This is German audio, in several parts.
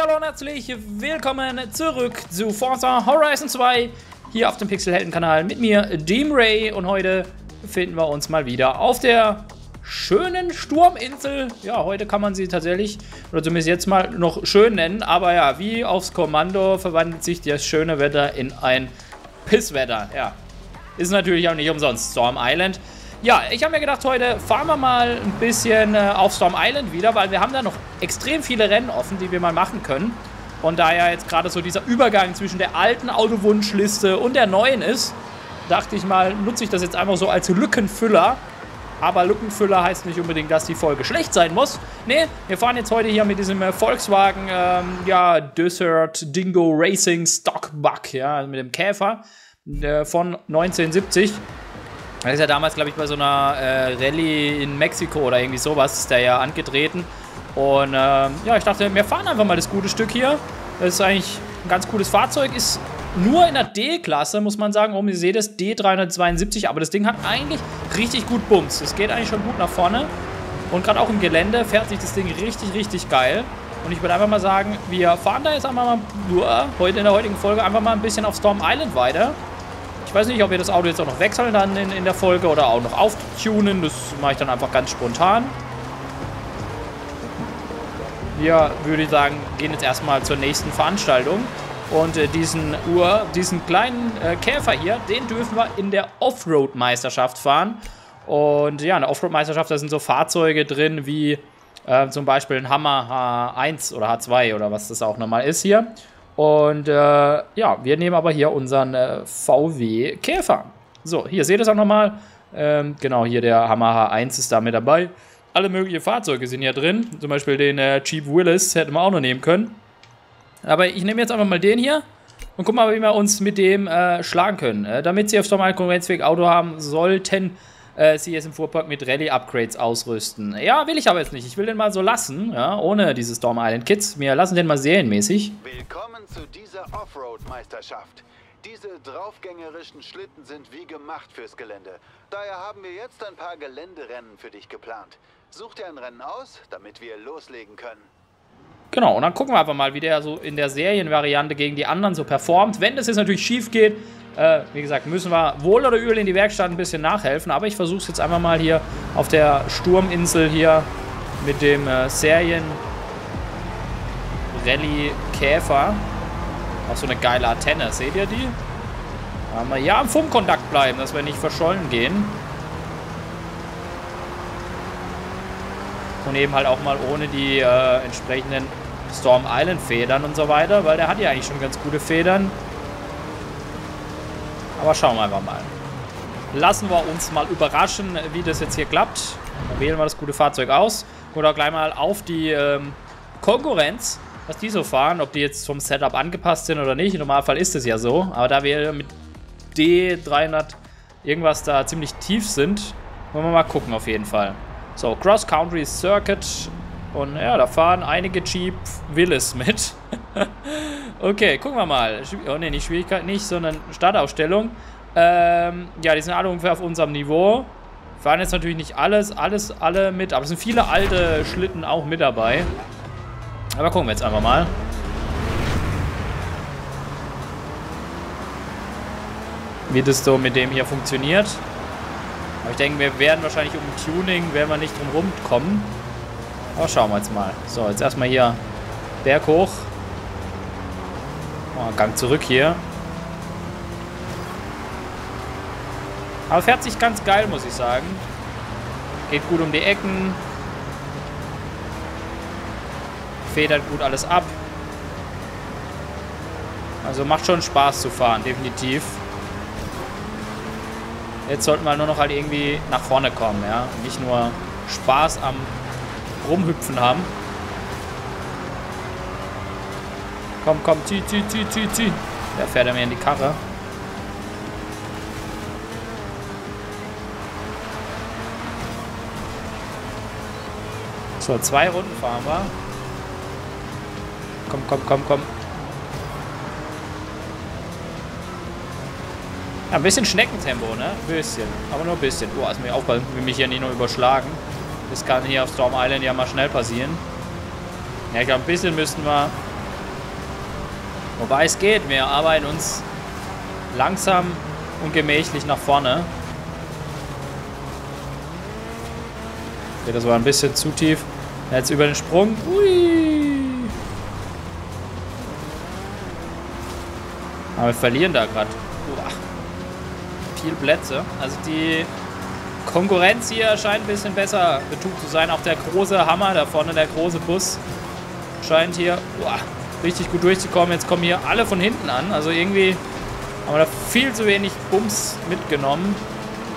Hey, hallo und herzlich willkommen zurück zu Forza Horizon 2 hier auf dem Pixelhelden-Kanal mit mir, Deemray. Und heute befinden wir uns mal wieder auf der schönen Sturminsel. Ja, heute kann man sie tatsächlich, oder zumindest jetzt mal, noch schön nennen. Aber ja, wie aufs Kommando verwandelt sich das schöne Wetter in ein Pisswetter. Ja, ist natürlich auch nicht umsonst Storm Island. Ja, ich habe mir gedacht, heute fahren wir mal ein bisschen auf Storm Island wieder, weil wir haben da noch extrem viele Rennen offen, die wir mal machen können. Und da ja jetzt gerade so dieser Übergang zwischen der alten Autowunschliste und der neuen ist, dachte ich mal, nutze ich das jetzt einfach so als Lückenfüller. Aber Lückenfüller heißt nicht unbedingt, dass die Folge schlecht sein muss. Nee, wir fahren jetzt heute hier mit diesem Volkswagen, ja, Desert Dingo Racing Stockbuck, ja, mit dem Käfer von 1970. Das ist ja damals, glaube ich, bei so einer Rallye in Mexiko oder irgendwie sowas ist der ja angetreten. Und ja, ich dachte, wir fahren einfach mal das gute Stück hier. Das ist eigentlich ein ganz cooles Fahrzeug. Ist nur in der D-Klasse, muss man sagen. Oben, ihr seht es, D372. Aber das Ding hat eigentlich richtig gut Bums. Es geht eigentlich schon gut nach vorne. Und gerade auch im Gelände fährt sich das Ding richtig, richtig geil. Und ich würde einfach mal sagen, wir fahren da jetzt einfach mal heute in der heutigen Folge einfach mal ein bisschen auf Storm Island weiter. Ich weiß nicht, ob wir das Auto jetzt auch noch wechseln dann in der Folge oder auch noch auftunen. Das mache ich dann einfach ganz spontan. Wir, würde ich sagen, gehen jetzt erstmal zur nächsten Veranstaltung. Und diesen kleinen Käfer hier, den dürfen wir in der Offroad-Meisterschaft fahren. Und ja, in der Offroad-Meisterschaft, da sind so Fahrzeuge drin wie zum Beispiel ein Hummer H1 oder H2 oder was das auch nochmal ist hier. Und ja, wir nehmen aber hier unseren VW Käfer. So, hier seht ihr es auch nochmal. Genau, hier der Hummer H1 ist da mit dabei. Alle möglichen Fahrzeuge sind hier drin. Zum Beispiel den Jeep Willys hätten wir auch noch nehmen können. Aber ich nehme jetzt einfach mal den hier und guck mal, wie wir uns mit dem schlagen können. Damit Sie auf Storm Island konkurrenzfähig Auto haben, sollten Sie jetzt im Fuhrpark mit Rallye-Upgrades ausrüsten. Ja, will ich aber jetzt nicht. Ich will den mal so lassen, ja, ohne diese Storm Island Kids. Wir lassen den mal serienmäßig. Willkommen zu dieser Offroad-Meisterschaft. Diese draufgängerischen Schlitten sind wie gemacht fürs Gelände. Daher haben wir jetzt ein paar Geländerennen für dich geplant. Such dir ein Rennen aus, damit wir loslegen können. Genau, und dann gucken wir einfach mal, wie der so in der Serienvariante gegen die anderen so performt. Wenn das jetzt natürlich schief geht, wie gesagt, müssen wir wohl oder übel in die Werkstatt ein bisschen nachhelfen. Aber ich versuche es jetzt einfach mal hier auf der Sturminsel hier mit dem Serien-Rallye-Käfer. Auch so eine geile Antenne, seht ihr die? Da haben wir ja am Funkkontakt bleiben, dass wir nicht verschollen gehen. Und eben halt auch mal ohne die entsprechenden Storm Island-Federn und so weiter, weil der hat ja eigentlich schon ganz gute Federn. Aber schauen wir einfach mal. Lassen wir uns mal überraschen, wie das jetzt hier klappt. Dann wählen wir das gute Fahrzeug aus. Oder gleich mal auf die Konkurrenz, was die so fahren. Ob die jetzt vom Setup angepasst sind oder nicht. Im Normalfall ist es ja so. Aber da wir mit D300 irgendwas da ziemlich tief sind, wollen wir mal gucken auf jeden Fall. So, Cross-Country Circuit. Und ja, da fahren einige Jeep Willys mit. Okay, gucken wir mal. Oh ne, nicht Schwierigkeit, nicht, sondern Startaufstellung. Ja, die sind alle ungefähr auf unserem Niveau. Fahren jetzt natürlich nicht alle mit, aber es sind viele alte Schlitten auch mit dabei. Aber gucken wir jetzt einfach mal. Wie das so mit dem hier funktioniert. Aber ich denke, wir werden wahrscheinlich um Tuning, werden wir nicht drum rumkommen. Aber schauen wir jetzt mal. So, jetzt erstmal hier Berg hoch. Oh, Gang zurück hier. Aber fährt sich ganz geil, muss ich sagen. Geht gut um die Ecken. Federt gut alles ab. Also macht schon Spaß zu fahren, definitiv. Jetzt sollten wir nur noch halt irgendwie nach vorne kommen, ja. Nicht nur Spaß am Rumhüpfen haben. Komm, komm, zieh, zieh, zieh, zieh, zieh. Der fährt er mir in die Karre. So, 2 Runden fahren wir. Komm, komm, komm, komm. Ja, ein bisschen Schneckentempo, ne? Ein bisschen. Aber nur ein bisschen. Oh, also mir aufpassen, will mich hier nicht nur überschlagen. Das kann hier auf Storm Island ja mal schnell passieren. Ja, ich glaube, ein bisschen müssten wir Wobei es geht, wir arbeiten uns langsam und gemächlich nach vorne. Okay, das war ein bisschen zu tief. Jetzt über den Sprung. Ui. Aber wir verlieren da gerade viel Plätze. Also die Konkurrenz hier scheint ein bisschen besser betucht zu sein. Auch der große Hammer da vorne, der große Bus, scheint hier richtig gut durchzukommen. Jetzt kommen hier alle von hinten an. Also irgendwie haben wir da viel zu wenig Bums mitgenommen.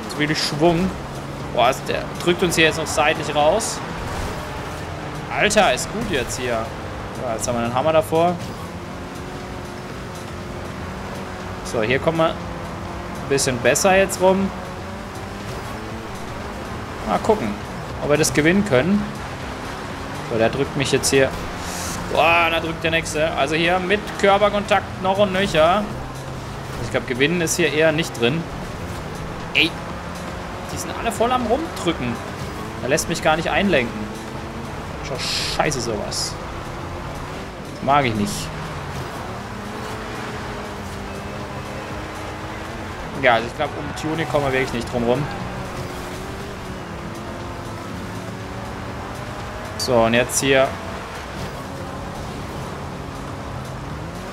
Zu wenig Schwung. Boah, der drückt uns hier jetzt noch seitlich raus. Alter, ist gut jetzt hier. Ja, jetzt haben wir einen Hammer davor. So, hier kommen wir ein bisschen besser jetzt rum. Mal gucken, ob wir das gewinnen können. So, der drückt mich jetzt hier. Boah, da drückt der nächste. Also hier mit Körperkontakt noch und nöcher. Ich glaube, gewinnen ist hier eher nicht drin. Ey, die sind alle voll am Rumdrücken. Er lässt mich gar nicht einlenken. Schon scheiße sowas. Das mag ich nicht. Ja, also ich glaube, um Tuning kommen wir wirklich nicht drum rum. So, und jetzt hier.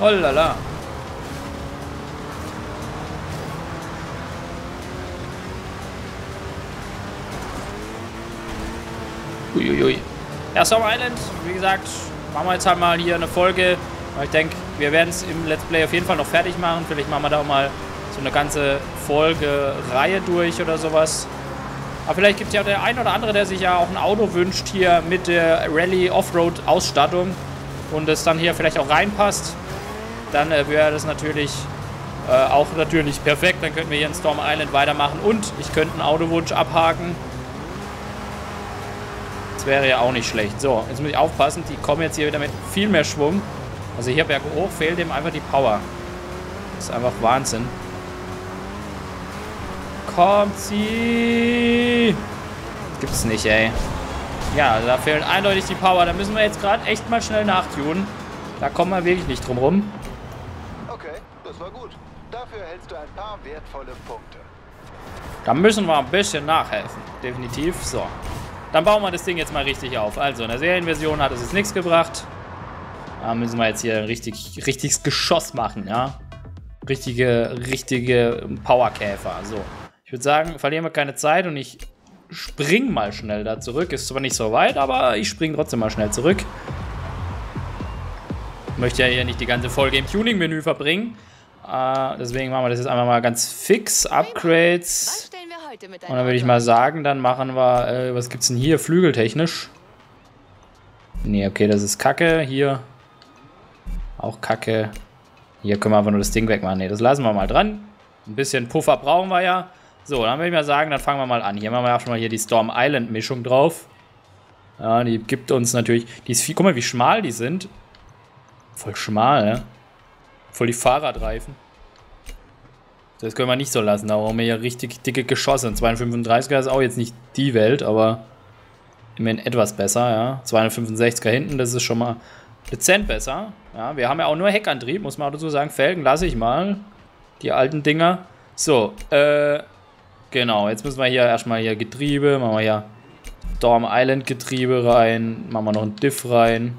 Oh lala. Uiuiui. Ja, Storm Island, wie gesagt, machen wir jetzt halt mal hier eine Folge. Aber ich denke, wir werden es im Let's Play auf jeden Fall noch fertig machen. Vielleicht machen wir da auch mal so eine ganze Folge-Reihe durch oder sowas. Aber vielleicht gibt es ja der ein oder andere, der sich ja auch ein Auto wünscht hier mit der Rallye-Offroad-Ausstattung und es dann hier vielleicht auch reinpasst. Dann wäre das natürlich auch natürlich perfekt. Dann könnten wir hier in Storm Island weitermachen und ich könnte einen Autowunsch abhaken. Das wäre ja auch nicht schlecht. So, jetzt muss ich aufpassen. Die kommen jetzt hier wieder mit viel mehr Schwung. Also hier berghoch fehlt dem einfach die Power. Das ist einfach Wahnsinn. Kommt sie! Gibt's nicht, ey. Ja, da fehlt eindeutig die Power. Da müssen wir jetzt gerade echt mal schnell nachtunen. Da kommen wir wirklich nicht drum rum. Okay, das war gut. Dafür erhältst du ein paar wertvolle Punkte. Da müssen wir ein bisschen nachhelfen. Definitiv. So. Dann bauen wir das Ding jetzt mal richtig auf. Also, in der Serienversion hat es jetzt nichts gebracht. Da müssen wir jetzt hier ein richtiges Geschoss machen, ja. Richtige Powerkäfer. So. Ich würde sagen, verlieren wir keine Zeit und ich spring mal schnell da zurück. Ist zwar nicht so weit, aber ich springe trotzdem mal schnell zurück. Ich möchte ja hier nicht die ganze Folge im Tuning-Menü verbringen. Deswegen machen wir das jetzt einfach mal ganz fix. Upgrades. Und dann würde ich mal sagen, dann machen wir... was gibt's denn hier? Flügeltechnisch? Nee, okay, das ist Kacke. Hier auch Kacke. Hier können wir einfach nur das Ding wegmachen. Nee, das lassen wir mal dran. Ein bisschen Puffer brauchen wir ja. So, dann würde ich mal sagen, dann fangen wir mal an. Hier machen wir auch schon mal hier die Storm Island Mischung drauf. Ja, die gibt uns natürlich... Die ist viel, guck mal, wie schmal die sind. Voll schmal, ne? Voll die Fahrradreifen. Das können wir nicht so lassen. Da brauchen wir hier richtig dicke Geschosse. Ein 235er ist auch jetzt nicht die Welt, aber immerhin etwas besser, ja. 265er hinten, das ist schon mal... dezent besser. Ja, wir haben ja auch nur Heckantrieb, muss man auch dazu sagen. Felgen lasse ich mal. Die alten Dinger. So, genau, jetzt müssen wir hier erstmal hier Getriebe, machen wir hier Storm Island Getriebe rein, machen wir noch einen Diff rein.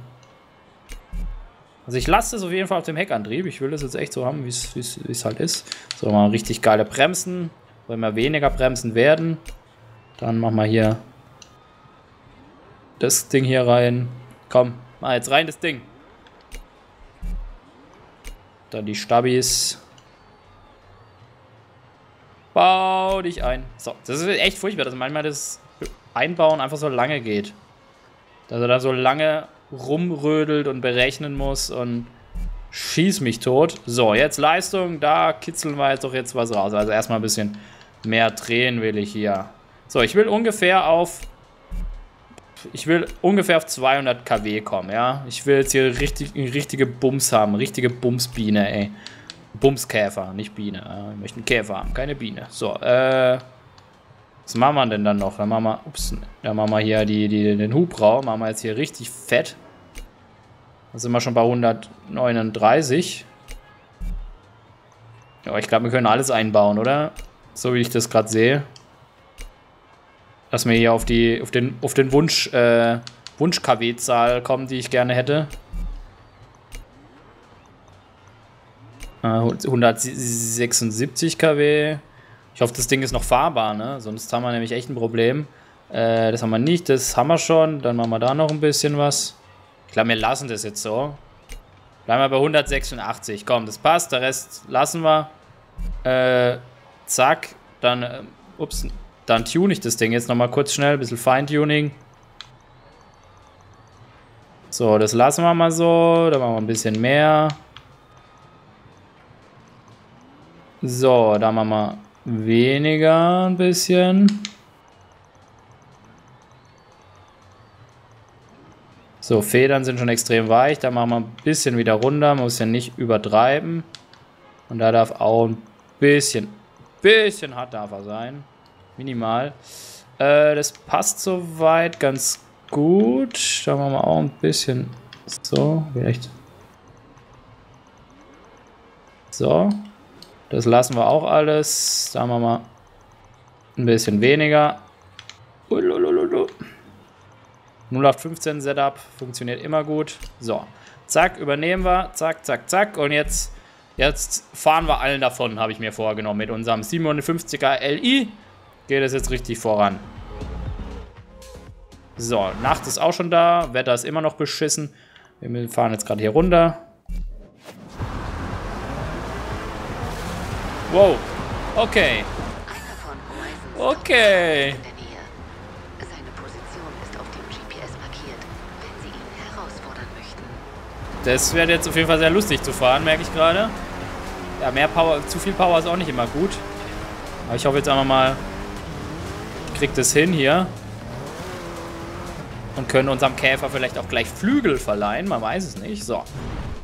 Also ich lasse das auf jeden Fall auf dem Heckantrieb. Ich will das jetzt echt so haben, wie es halt ist. So, mal richtig geile Bremsen. Wollen wir weniger Bremsen werden. Dann machen wir hier das Ding hier rein. Komm. Mal jetzt rein, das Ding. Dann die Stabis. Bau dich ein. So, das ist echt furchtbar, dass manchmal das Einbauen einfach so lange geht. Dass er da so lange rumrödelt und berechnen muss und schieß mich tot. So, jetzt Leistung. Da kitzeln wir jetzt doch jetzt was raus. Also erstmal ein bisschen mehr drehen will ich hier. So, ich will ungefähr auf 200 kW kommen, ja. Ich will jetzt hier richtige Bums haben. Richtige Bumsbiene, ey. Bumskäfer, nicht Biene. Ich möchte einen Käfer haben, keine Biene. So, was machen wir denn dann noch? Dann machen wir, dann machen wir hier den Hubraum. Machen wir jetzt hier richtig fett. Da sind wir schon bei 139. Ja, ich glaube, wir können alles einbauen, oder? So wie ich das gerade sehe. Dass wir hier auf den Wunsch-KW-Zahl kommen, die ich gerne hätte. 176 kW. Ich hoffe, das Ding ist noch fahrbar, ne? Sonst haben wir nämlich echt ein Problem. Das haben wir nicht, das haben wir schon. Dann machen wir da noch ein bisschen was. Ich glaube, wir lassen das jetzt so. Bleiben wir bei 186. Komm, das passt. Der Rest lassen wir. Zack. Dann, ups, dann tune ich das Ding jetzt nochmal kurz schnell. Ein bisschen Feintuning. So, das lassen wir mal so. Da machen wir ein bisschen mehr. So, da machen wir weniger ein bisschen. So, Federn sind schon extrem weich. Da machen wir ein bisschen wieder runter. Man muss ja nicht übertreiben. Und da darf auch ein bisschen hart darf er sein. Minimal. Das passt soweit ganz gut. Da machen wir auch ein bisschen so, vielleicht. So. Das lassen wir auch alles. Da machen wir ein bisschen weniger. 0815 Setup funktioniert immer gut. So, zack, übernehmen wir. Zack, zack, zack. Und jetzt fahren wir allen davon, habe ich mir vorgenommen. Mit unserem 750er Li geht es jetzt richtig voran. So, Nacht ist auch schon da. Wetter ist immer noch beschissen. Wir fahren jetzt gerade hier runter. Wow, okay. Okay. Das wird jetzt auf jeden Fall sehr lustig zu fahren, merke ich gerade. Ja, mehr Power, zu viel Power ist auch nicht immer gut. Aber ich hoffe jetzt einfach mal, kriegt es hin hier. Und können unserem Käfer vielleicht auch gleich Flügel verleihen, man weiß es nicht. So.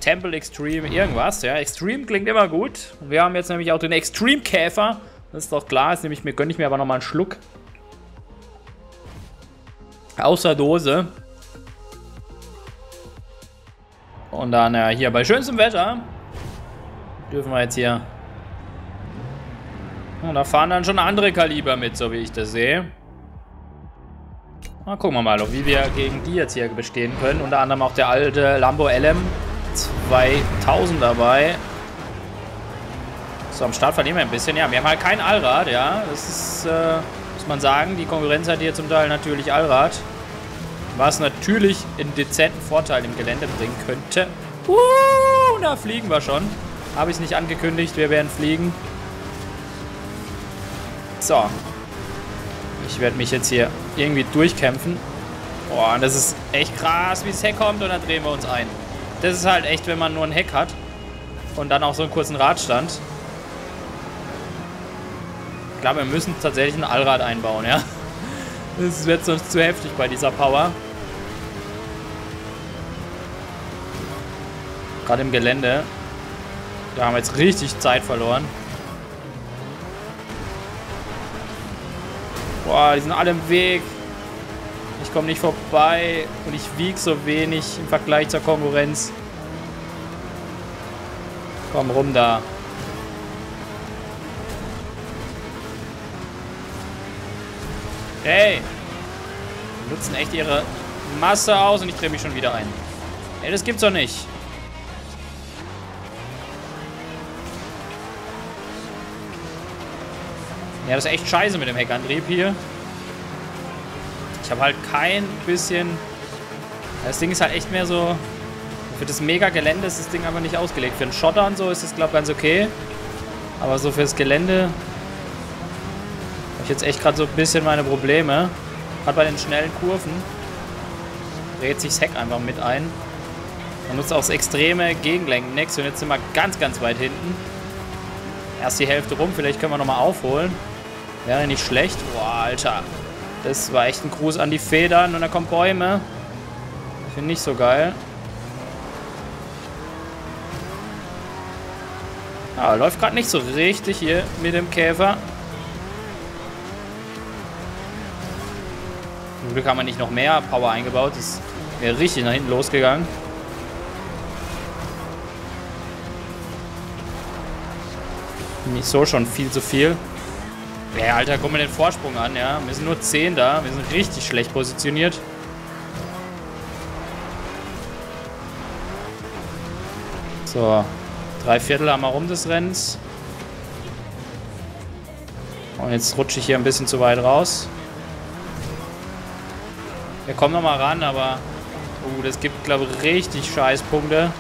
Temple Extreme, irgendwas, ja. Extreme klingt immer gut. Wir haben jetzt nämlich auch den Extreme Käfer. Das ist doch klar. Das gönne ich mir aber nochmal einen Schluck. Außer Dose. Und dann hier bei schönstem Wetter dürfen wir jetzt hier. Ja, da fahren dann schon andere Kaliber mit, so wie ich das sehe. Na, gucken wir mal, wie wir gegen die jetzt hier bestehen können. Unter anderem auch der alte Lambo LM. 2000 dabei. So, am Start verlieren wir ein bisschen. Ja, wir haben halt kein Allrad, ja. Das ist, muss man sagen, die Konkurrenz hat hier zum Teil natürlich Allrad. Was natürlich einen dezenten Vorteil im Gelände bringen könnte. Da fliegen wir schon. Habe ich es nicht angekündigt, wir werden fliegen. So. Ich werde mich jetzt hier irgendwie durchkämpfen. Boah, das ist echt krass, wie es herkommt. Und dann drehen wir uns ein. Das ist halt echt, wenn man nur ein Heck hat und dann auch so einen kurzen Radstand. Ich glaube, wir müssen tatsächlich ein Allrad einbauen, ja. Das wird sonst zu heftig bei dieser Power. Gerade im Gelände. Da haben wir jetzt richtig Zeit verloren. Boah, die sind alle im Weg. Ich komme nicht vorbei und ich wiege so wenig im Vergleich zur Konkurrenz. Komm rum da. Ey! Die nutzen echt ihre Masse aus und ich drehe mich schon wieder ein. Ey, das gibt's doch nicht. Ja, das ist echt scheiße mit dem Heckantrieb hier. Ich habe halt kein bisschen... Das Ding ist halt echt mehr so... Für das Mega-Gelände ist das Ding einfach nicht ausgelegt. Für einen Schotter und so ist das, glaube ich, ganz okay. Aber so fürs Gelände... habe ich jetzt echt gerade so ein bisschen meine Probleme. Gerade bei den schnellen Kurven. Dreht sich das Heck einfach mit ein. Man nutzt auch das extreme Gegenlenken. Nix. Und jetzt sind wir ganz, ganz weit hinten. Erst die Hälfte rum. Vielleicht können wir nochmal aufholen. Wäre nicht schlecht. Boah, Alter. Das war echt ein Gruß an die Federn und da kommen Bäume. Finde ich nicht so geil. Ah, läuft gerade nicht so richtig hier mit dem Käfer. Zum Glück haben wir nicht noch mehr Power eingebaut. Das wäre richtig nach hinten losgegangen. Nicht so schon viel zu viel. Ja, Alter, guck mal den Vorsprung an, ja. Wir sind nur 10 da. Wir sind richtig schlecht positioniert. So. 3/4 haben wir rum des Rennens. Und jetzt rutsche ich hier ein bisschen zu weit raus. Wir kommen nochmal ran, aber... das gibt, glaube ich, richtig Scheißpunkte.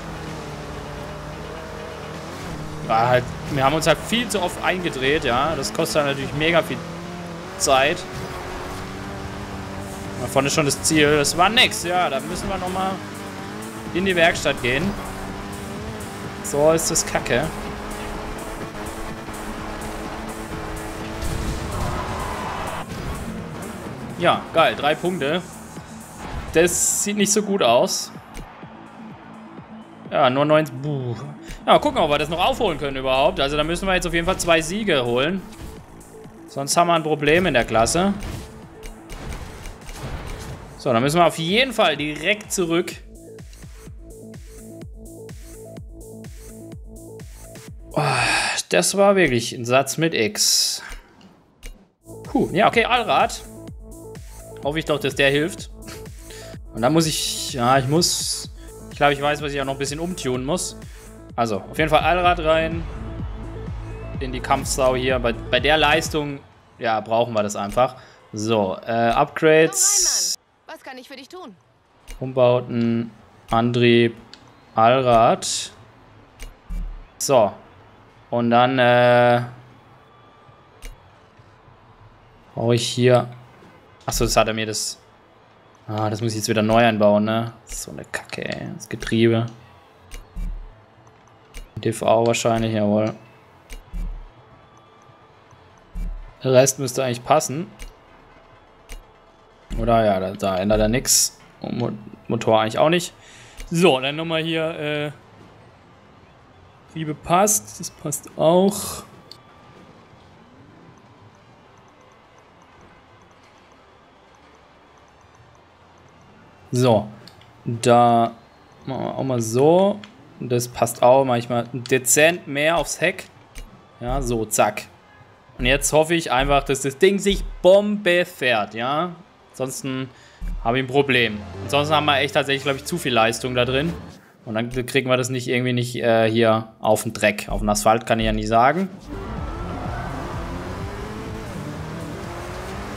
War halt, wir haben uns halt viel zu oft eingedreht, ja. Das kostet halt natürlich mega viel Zeit. Da vorne ist schon das Ziel. Das war nix, ja. Da müssen wir nochmal in die Werkstatt gehen. So ist das Kacke. Ja, geil. 3 Punkte. Das sieht nicht so gut aus. Ja, nur 19. Buh. Ja, mal gucken, ob wir das noch aufholen können überhaupt. Also da müssen wir jetzt auf jeden Fall 2 Siege holen. Sonst haben wir ein Problem in der Klasse. So, dann müssen wir auf jeden Fall direkt zurück. Das war wirklich ein Satz mit X. Puh, ja, okay, Allrad. Hoffe ich doch, dass der hilft. Und dann muss ich... Ja, ich muss... Ich glaube, ich weiß, was ich auch noch ein bisschen umtunen muss. Also, auf jeden Fall Allrad rein. In die Kampfsau hier. Bei der Leistung, ja, brauchen wir das einfach. So, Upgrades. Was kann ich für dich tun? Umbauten, Antrieb, Allrad. So. Und dann, brauche ich hier... Achso, das hat er mir das... Ah, das muss ich jetzt wieder neu einbauen, ne? So eine Kacke, ey. Das Getriebe. DV wahrscheinlich, jawohl. Der Rest müsste eigentlich passen. Oder ja, da ändert er nichts. Und Motor eigentlich auch nicht. So, dann nochmal hier, Getriebe passt. Das passt auch. So, da machen wir auch mal so. Das passt auch manchmal dezent mehr aufs Heck. Ja, so, zack. Und jetzt hoffe ich einfach, dass das Ding sich Bombe fährt, ja. Ansonsten habe ich ein Problem. Ansonsten haben wir echt tatsächlich, glaube ich, zu viel Leistung da drin. Und dann kriegen wir das nicht irgendwie nicht hier auf den Dreck. Auf den Asphalt kann ich ja nicht sagen.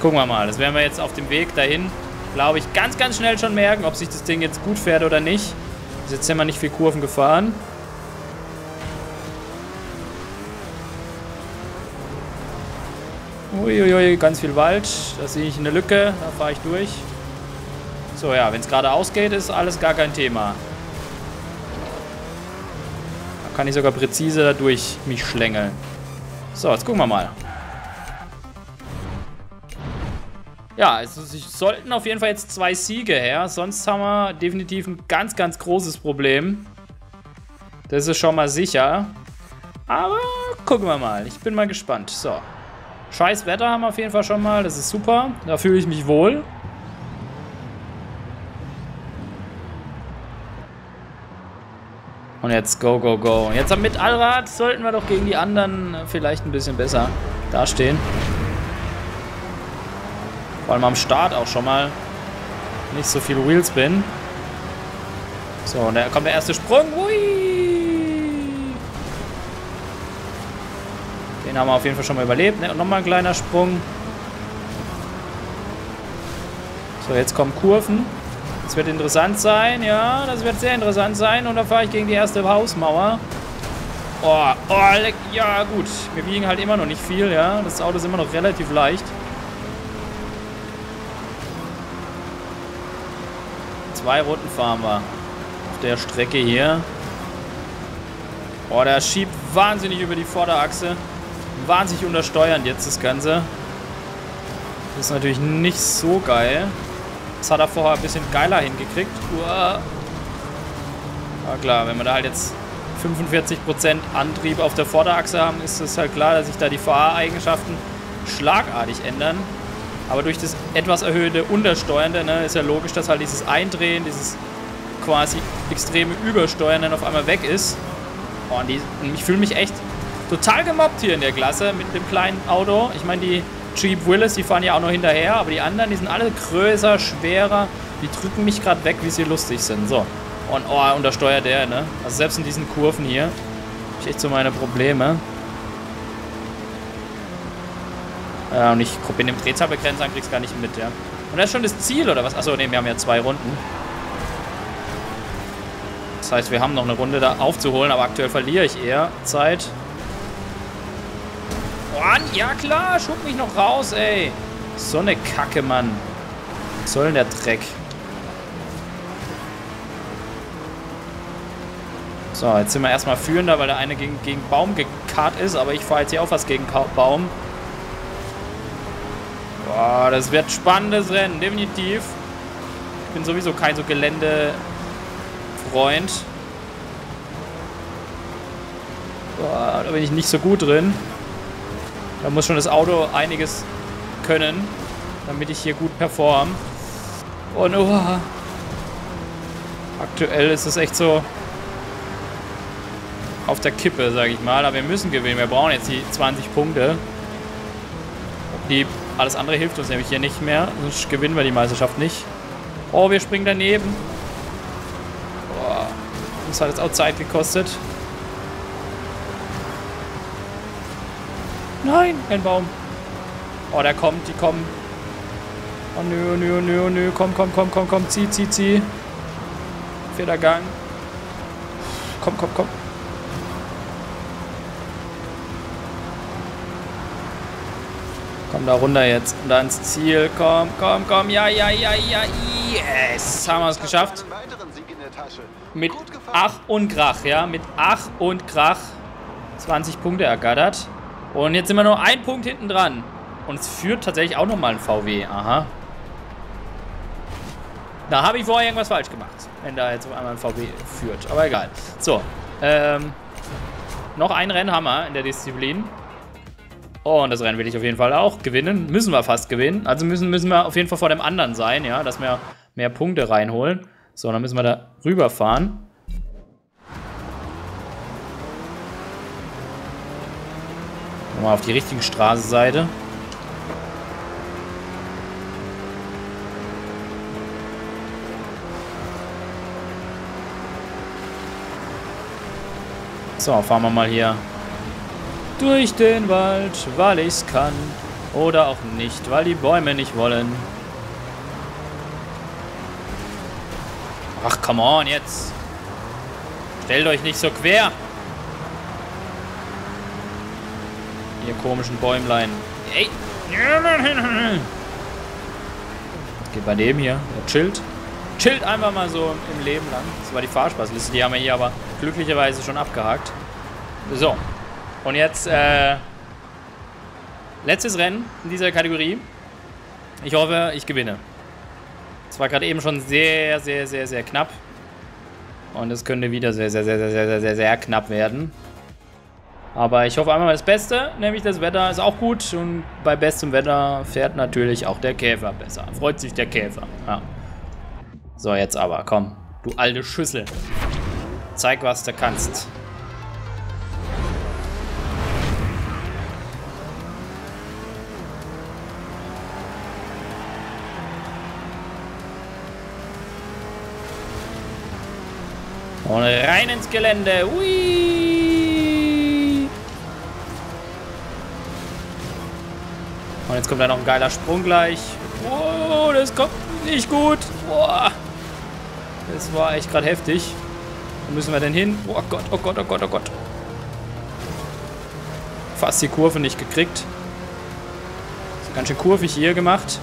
Gucken wir mal, das werden wir jetzt auf dem Weg dahin... glaube ich, ganz, ganz schnell schon merken, ob sich das Ding jetzt gut fährt oder nicht. Bis jetzt sind wir nicht viel Kurven gefahren. Uiuiui, ganz viel Wald. Da sehe ich eine Lücke, da fahre ich durch. So, ja, wenn es geradeaus geht, ist alles gar kein Thema. Da kann ich sogar präzise dadurch mich schlängeln. So, jetzt gucken wir mal. Ja, also sie sollten auf jeden Fall jetzt 2 Siege her, sonst haben wir definitiv ein ganz, ganz großes Problem. Das ist schon mal sicher. Aber gucken wir mal, ich bin mal gespannt. So, scheiß Wetter haben wir auf jeden Fall schon mal, das ist super, da fühle ich mich wohl. Und jetzt go, go, go. Jetzt mit Allrad sollten wir doch gegen die anderen vielleicht ein bisschen besser dastehen. Vor allem am Start auch schon mal nicht so viel Wheelspin. So, und da kommt der erste Sprung. Hui! Den haben wir auf jeden Fall schon mal überlebt. Ne? Und nochmal ein kleiner Sprung. So, jetzt kommen Kurven. Das wird interessant sein. Ja, das wird sehr interessant sein. Und da fahre ich gegen die erste Hausmauer. Oh, oh, leck. Ja, gut. Wir wiegen halt immer noch nicht viel. Ja, das Auto ist immer noch relativ leicht. Zwei Runden fahren wir auf der Strecke hier. Oh, der schiebt wahnsinnig über die Vorderachse. Wahnsinnig untersteuernd jetzt das Ganze. Das ist natürlich nicht so geil. Das hat er vorher ein bisschen geiler hingekriegt. Uah. Aber klar, wenn wir da halt jetzt 45% Antrieb auf der Vorderachse haben, ist es halt klar, dass sich da die Fahreigenschaften schlagartig ändern. Aber durch das etwas erhöhte Untersteuernde, ne, ist ja logisch, dass halt dieses Eindrehen, dieses quasi extreme Übersteuern dann auf einmal weg ist. Oh, und ich fühle mich echt total gemobbt hier in der Klasse mit dem kleinen Auto. Ich meine, die Jeep Willys, die fahren ja auch noch hinterher, aber die anderen, die sind alle größer, schwerer. Die drücken mich gerade weg, wie sie lustig sind. So. Und oh, untersteuert der, ne? Also selbst in diesen Kurven hier habe ich echt so meine Probleme. Ja, und ich bin dem Drehzahlbegrenzer und krieg's gar nicht mit, ja. Und das ist schon das Ziel, oder was? Achso, ne, wir haben ja 2 Runden. Das heißt, wir haben noch eine Runde da aufzuholen, aber aktuell verliere ich eher Zeit. Oh, ja klar, schub mich noch raus, ey. So eine Kacke, Mann. Was soll denn der Dreck? So, jetzt sind wir erstmal führender, weil der eine gegen Baum gekarrt ist, aber ich fahre jetzt hier auch was gegen Baum. Boah, das wird spannendes Rennen, definitiv. Ich bin sowieso kein so Geländefreund. Boah, da bin ich nicht so gut drin. Da muss schon das Auto einiges können, damit ich hier gut performe. Und oh, aktuell ist es echt so auf der Kippe, sage ich mal. Aber wir müssen gewinnen, wir brauchen jetzt die 20 Punkte. Die alles andere hilft uns nämlich hier nicht mehr, sonst gewinnen wir die Meisterschaft nicht. Oh, wir springen daneben. Oh, das hat jetzt auch Zeit gekostet. Nein, kein Baum. Oh, der kommt, die kommen. Oh, nö, nö, nö, nö. Komm, komm, komm, komm, komm. Zieh, zieh, zieh. 4. Gang. Komm, komm, komm. Komm da runter jetzt. Und dann ins Ziel. Komm, komm, komm. Ja, ja, ja, ja. Yes. Haben wir es geschafft. Mit Ach und Krach, ja. Mit Ach und Krach 20 Punkte ergattert. Und jetzt sind wir nur 1 Punkt hinten dran. Und es führt tatsächlich auch nochmal ein VW. Aha. Da habe ich vorher irgendwas falsch gemacht. Wenn da jetzt einmal ein VW führt. Aber egal. So. Noch ein Rennen haben wir in der Disziplin. Und das Rennen will ich auf jeden Fall auch gewinnen. Müssen wir fast gewinnen. Also müssen wir auf jeden Fall vor dem anderen sein, ja, dass wir mehr Punkte reinholen. So, dann müssen wir da rüberfahren. Nochmal auf die richtige Straßenseite. So, fahren wir mal hier durch den Wald, weil ich's kann. Oder auch nicht, weil die Bäume nicht wollen. Ach, come on, jetzt. Stellt euch nicht so quer. Ihr komischen Bäumlein. Ey. Was geht bei dem hier? Der chillt. Chillt einfach mal so im Leben lang. Das war die Fahrspaßliste. Die haben wir hier aber glücklicherweise schon abgehakt. So. Und jetzt, letztes Rennen in dieser Kategorie. Ich hoffe, ich gewinne. Es war gerade eben schon sehr, sehr, sehr, sehr knapp. Und es könnte wieder sehr, sehr, sehr, sehr, sehr, sehr, sehr, sehr knapp werden. Aber ich hoffe einmal das Beste, nämlich das Wetter ist auch gut. Und bei bestem Wetter fährt natürlich auch der Käfer besser. Freut sich der Käfer. Ja. So, jetzt aber, komm. Du alte Schüssel. Zeig, was du kannst. Und rein ins Gelände. Ui. Und jetzt kommt da noch ein geiler Sprung gleich. Oh, das kommt nicht gut. Oh. Das war echt gerade heftig. Wo müssen wir denn hin? Oh Gott, oh Gott, oh Gott, oh Gott. Fast die Kurve nicht gekriegt. Ist ganz schön kurvig hier gemacht.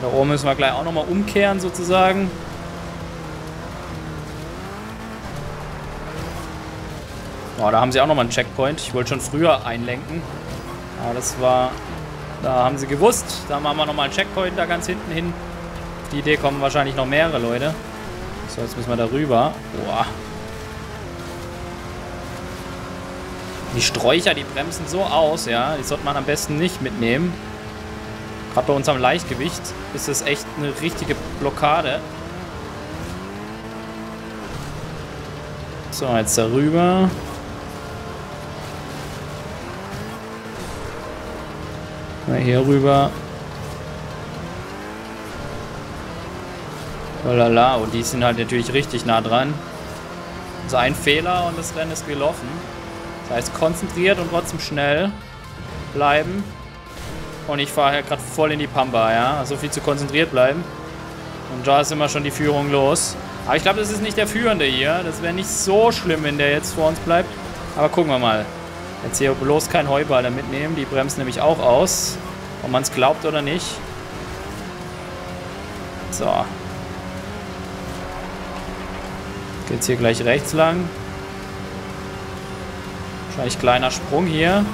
Da oben müssen wir gleich auch nochmal umkehren sozusagen. Oh, da haben sie auch nochmal einen Checkpoint. Ich wollte schon früher einlenken. Aber das war... Da haben sie gewusst. Da haben wir nochmal einen Checkpoint da ganz hinten hin. Auf die Idee kommen wahrscheinlich noch mehrere Leute. So, jetzt müssen wir da rüber. Boah. Die Sträucher, die bremsen so aus, ja. Die sollte man am besten nicht mitnehmen. Gerade bei uns am Leichtgewicht ist das echt eine richtige Blockade. So, jetzt da rüber. Mal hier rüber. Olala, und die sind halt natürlich richtig nah dran. Also ein Fehler und das Rennen ist gelaufen. Das heißt, konzentriert und trotzdem schnell bleiben. Und ich fahre hier gerade voll in die Pampa, ja. Also viel zu konzentriert bleiben. Und da ist immer schon die Führung los. Aber ich glaube, das ist nicht der Führende hier. Das wäre nicht so schlimm, wenn der jetzt vor uns bleibt. Aber gucken wir mal. Jetzt hier bloß kein Heuballen mitnehmen. Die bremsen nämlich auch aus. Ob man es glaubt oder nicht. So. Geht's hier gleich rechts lang. Wahrscheinlich kleiner Sprung hier.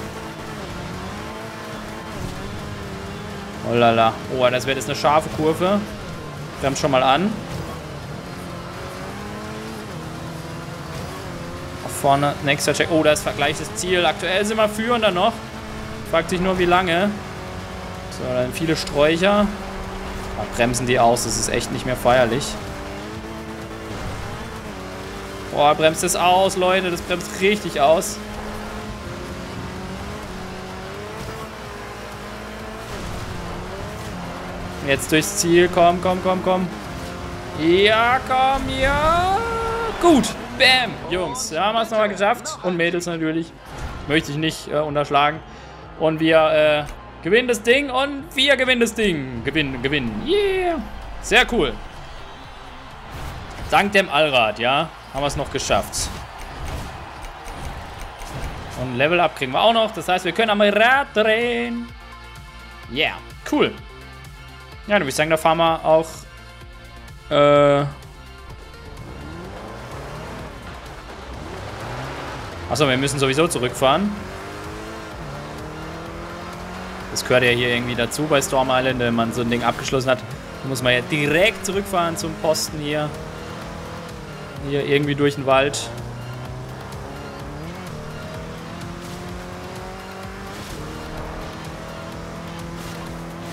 Oh lala. Oh, das wird jetzt eine scharfe Kurve. Bremst schon mal an. Vorne, nächster Check. Oh, da ist vergleichtes Ziel. Aktuell sind wir Führender noch. Fragt sich nur, wie lange. So, dann viele Sträucher. Da bremsen die aus. Das ist echt nicht mehr feierlich. Boah, bremst das aus, Leute. Das bremst richtig aus. Jetzt durchs Ziel. Komm, komm, komm, komm. Ja, komm, ja. Gut. Bam, Jungs, ja, haben wir es nochmal geschafft. Und Mädels natürlich. Möchte ich nicht unterschlagen. Und wir gewinnen das Ding. Und wir gewinnen das Ding. Gewinnen, gewinnen. Yeah. Sehr cool. Dank dem Allrad, ja, haben wir es noch geschafft. Und Level-Up kriegen wir auch noch. Das heißt, wir können am Rad drehen. Yeah, cool. Ja, dann würde ich sagen, da fahren wir auch achso, wir müssen sowieso zurückfahren. Das gehört ja hier irgendwie dazu bei Storm Island, wenn man so ein Ding abgeschlossen hat. Muss man ja direkt zurückfahren zum Posten hier. Hier irgendwie durch den Wald.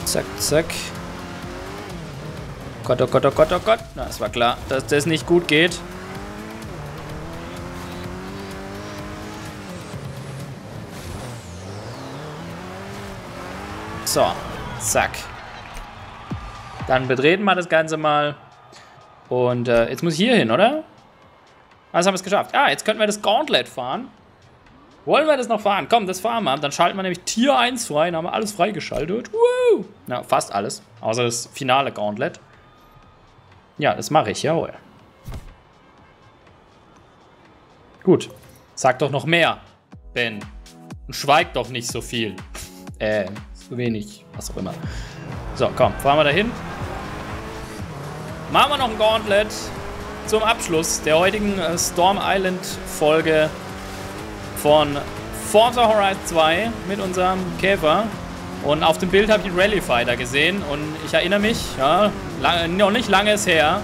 Zack, zack. Gott, oh Gott, oh Gott, oh Gott. Na, es war klar, dass das nicht gut geht. So, zack. Dann betreten wir das Ganze mal. Und jetzt muss ich hier hin, oder? Also haben wir es geschafft. Ah, jetzt könnten wir das Gauntlet fahren. Wollen wir das noch fahren? Komm, das fahren wir. Dann schalten wir nämlich Tier 1 frei. Dann haben wir alles freigeschaltet. Woo! Na, fast alles. Außer das finale Gauntlet. Ja, das mache ich. Jawohl. Gut. Sag doch noch mehr, Ben. Und schweig doch nicht so viel. Zu wenig, was auch immer. So, komm, fahren wir dahin. Machen wir noch ein Gauntlet zum Abschluss der heutigen Storm Island Folge von Forza Horizon 2 mit unserem Käfer. Und auf dem Bild habe ich den Rally Fighter gesehen und ich erinnere mich, ja, noch nicht lange ist her,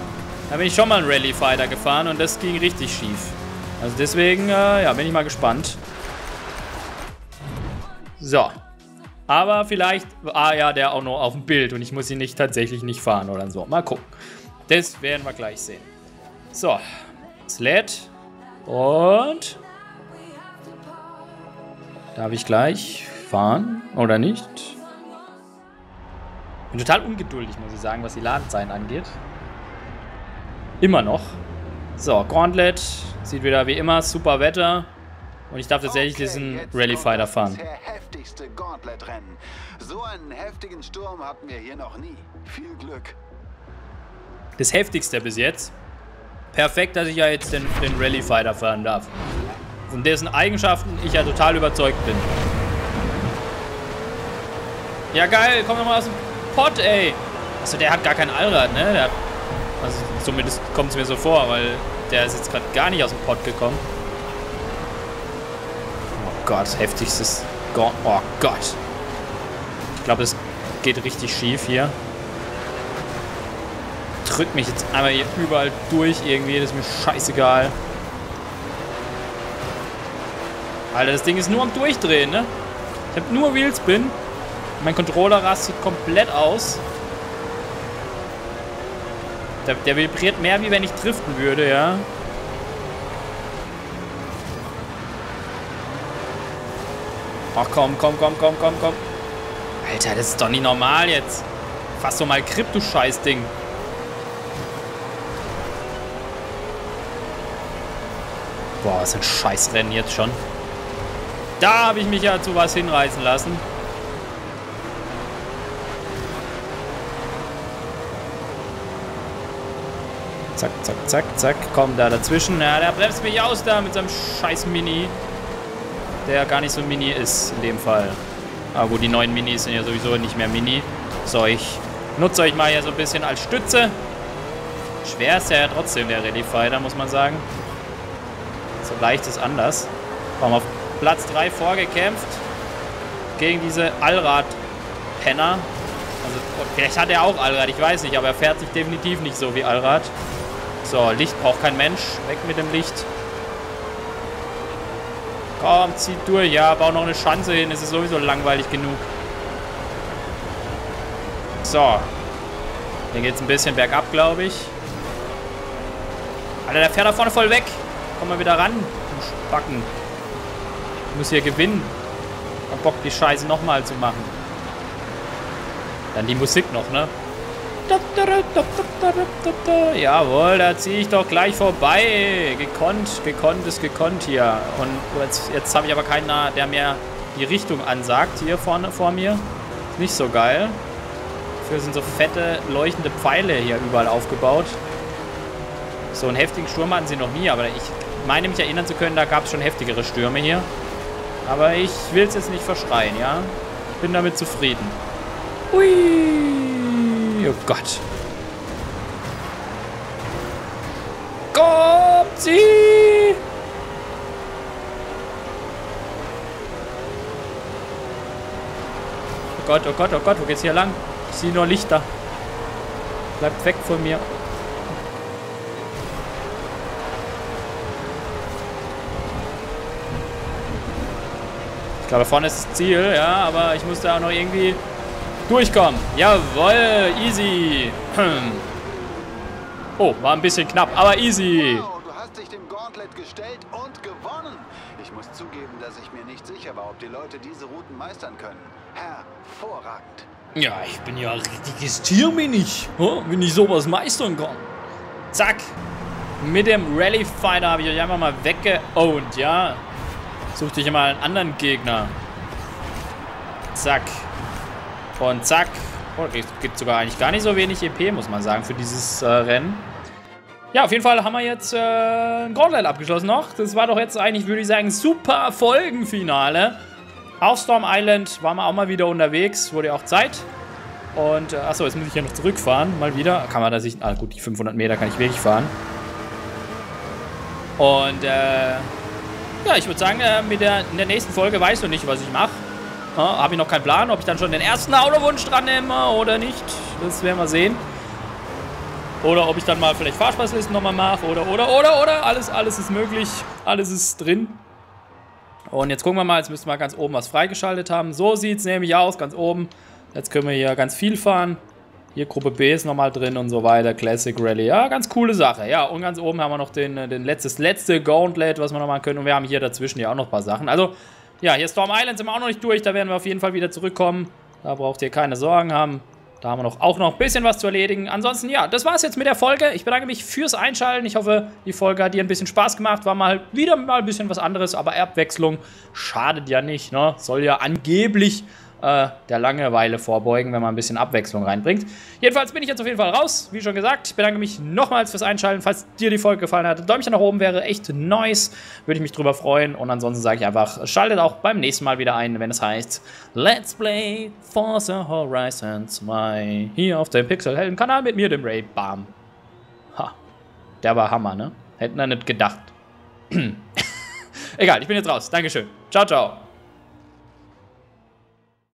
da bin ich schon mal einen Rally Fighter gefahren und das ging richtig schief. Also deswegen, ja, bin ich mal gespannt. So. Aber vielleicht war ja der auch noch auf dem Bild und ich muss ihn nicht tatsächlich nicht fahren oder so. Mal gucken. Das werden wir gleich sehen. So. Es lädt. Und. Darf ich gleich fahren oder nicht? Bin total ungeduldig, muss ich sagen, was die Ladezeiten angeht. Immer noch. So, Gauntlet. Sieht wieder wie immer super Wetter. Und ich darf tatsächlich diesen Rally Fighter fahren. Gauntlet-Rennen. So einen heftigen Sturm hatten wir hier noch nie. Viel Glück. Das heftigste bis jetzt. Perfekt, dass ich ja jetzt den Rally Fighter fahren darf. Von dessen Eigenschaften ich ja total überzeugt bin. Ja geil, komm nochmal aus dem Pott, ey. Also der hat gar kein Allrad, ne? Der hat, also zumindest kommt es mir so vor, weil der ist jetzt gerade gar nicht aus dem Pott gekommen. Oh Gott, heftigstes. Oh Gott. Ich glaube, es geht richtig schief hier. Drück mich jetzt einmal hier überall durch irgendwie. Das ist mir scheißegal. Alter, das Ding ist nur am Durchdrehen, ne? Ich habe nur Wheelspin. Mein Controller rastet komplett aus. Der vibriert mehr, wie wenn ich driften würde, ja. Ach komm, komm, komm, komm, komm, komm. Alter, das ist doch nicht normal jetzt. Fass doch mal Grip, du Scheißding. Boah, was ein Scheißrennen jetzt schon. Da habe ich mich ja zu was hinreißen lassen. Zack, zack, zack, zack. Komm, da dazwischen. Ja, der bremst mich aus da mit seinem scheiß Mini. Der gar nicht so Mini ist in dem Fall. Aber gut, die neuen Minis sind ja sowieso nicht mehr Mini. So, ich nutze euch mal hier so ein bisschen als Stütze. Schwer ist ja trotzdem der Rally Fighter, muss man sagen. So leicht ist anders. Komm, auf Platz 3 vorgekämpft. Gegen diese Allrad-Penner. Also, vielleicht hat er auch Allrad, ich weiß nicht. Aber er fährt sich definitiv nicht so wie Allrad. So, Licht braucht kein Mensch. Weg mit dem Licht. Komm, zieh durch. Ja, bau noch eine Schanze hin. Es ist sowieso langweilig genug. So. Hier geht es ein bisschen bergab, glaube ich. Alter, der fährt da vorne voll weg. Komm mal wieder ran. Du Spacken. Ich muss hier gewinnen. Ich hab Bock, die Scheiße nochmal zu machen. Dann die Musik noch, ne? Jawohl, da ziehe ich doch gleich vorbei. Gekonnt, gekonnt ist gekonnt hier. Und jetzt habe ich aber keinen, der mir die Richtung ansagt. Hier vorne vor mir. Ist nicht so geil. Dafür sind so fette, leuchtende Pfeile hier überall aufgebaut. So einen heftigen Sturm hatten sie noch nie. Aber ich meine mich erinnern zu können, da gab es schon heftigere Stürme hier. Aber ich will es jetzt nicht verschreien, ja? Ich bin damit zufrieden. Ui! Oh Gott. Kommt sie! Oh Gott, oh Gott, oh Gott, wo geht's hier lang? Ich sehe nur Lichter. Bleibt weg von mir. Ich glaube, vorne ist das Ziel, ja, aber ich muss da auch noch irgendwie durchkommen. Jawohl, easy. Oh, war ein bisschen knapp, aber easy. Wow, du hast dich dem Gauntlet gestellt und gewonnen. Ich muss zugeben, dass ich mir nicht sicher war, ob die Leute diese Routen meistern können. Hervorragend. Ja, ich bin ja ein richtiges Tier, bin ich. Wenn ich sowas meistern kann. Zack. Mit dem Rally Fighter habe ich euch einfach mal weggeowned, ja. Such dich mal einen anderen Gegner. Zack. Und zack. Oh, es gibt sogar eigentlich gar nicht so wenig EP, muss man sagen, für dieses Rennen. Ja, auf jeden Fall haben wir jetzt ein Gauntlet abgeschlossen noch. Das war doch jetzt eigentlich, würde ich sagen, super Folgenfinale. Auf Storm Island waren wir auch mal wieder unterwegs. Wurde ja auch Zeit. Und, achso, jetzt muss ich ja noch zurückfahren. Mal wieder. Kann man da sich... Ah, gut, die 500 Meter kann ich wirklich fahren. Und, ja, ich würde sagen, in der nächsten Folge weiß ich noch nicht, was ich mache. Habe ich noch keinen Plan, ob ich dann schon den ersten Autowunsch dran nehme oder nicht. Das werden wir sehen. Oder ob ich dann mal vielleicht Fahrspaßlisten nochmal mache. Oder. Alles ist möglich. Alles ist drin. Und jetzt gucken wir mal. Jetzt müssen wir ganz oben was freigeschaltet haben. So sieht es nämlich aus, ganz oben. Jetzt können wir hier ganz viel fahren. Hier Gruppe B ist nochmal drin und so weiter. Classic Rally. Ja, ganz coole Sache. Ja, und ganz oben haben wir noch das letzte Gauntlet, was wir noch machen können. Und wir haben hier dazwischen ja auch noch ein paar Sachen. Also... Ja, hier Storm Island sind wir auch noch nicht durch. Da werden wir auf jeden Fall wieder zurückkommen. Da braucht ihr keine Sorgen haben. Da haben wir auch noch ein bisschen was zu erledigen. Ansonsten, ja, das war's jetzt mit der Folge. Ich bedanke mich fürs Einschalten. Ich hoffe, die Folge hat dir ein bisschen Spaß gemacht. War mal wieder mal ein bisschen was anderes. Aber Abwechslung schadet ja nicht, ne? Soll ja angeblich der Langeweile vorbeugen, wenn man ein bisschen Abwechslung reinbringt. Jedenfalls bin ich jetzt auf jeden Fall raus. Wie schon gesagt, ich bedanke mich nochmals fürs Einschalten. Falls dir die Folge gefallen hat, Däumchen nach oben wäre echt nice. Würde ich mich drüber freuen. Und ansonsten sage ich einfach, schaltet auch beim nächsten Mal wieder ein, wenn es heißt Let's Play Forza Horizon 2. Hier auf dem Pixelhelden-Kanal mit mir, dem Ray. Bam. Ha. Der war Hammer, ne? Hätten wir nicht gedacht. Egal, ich bin jetzt raus. Dankeschön. Ciao, ciao.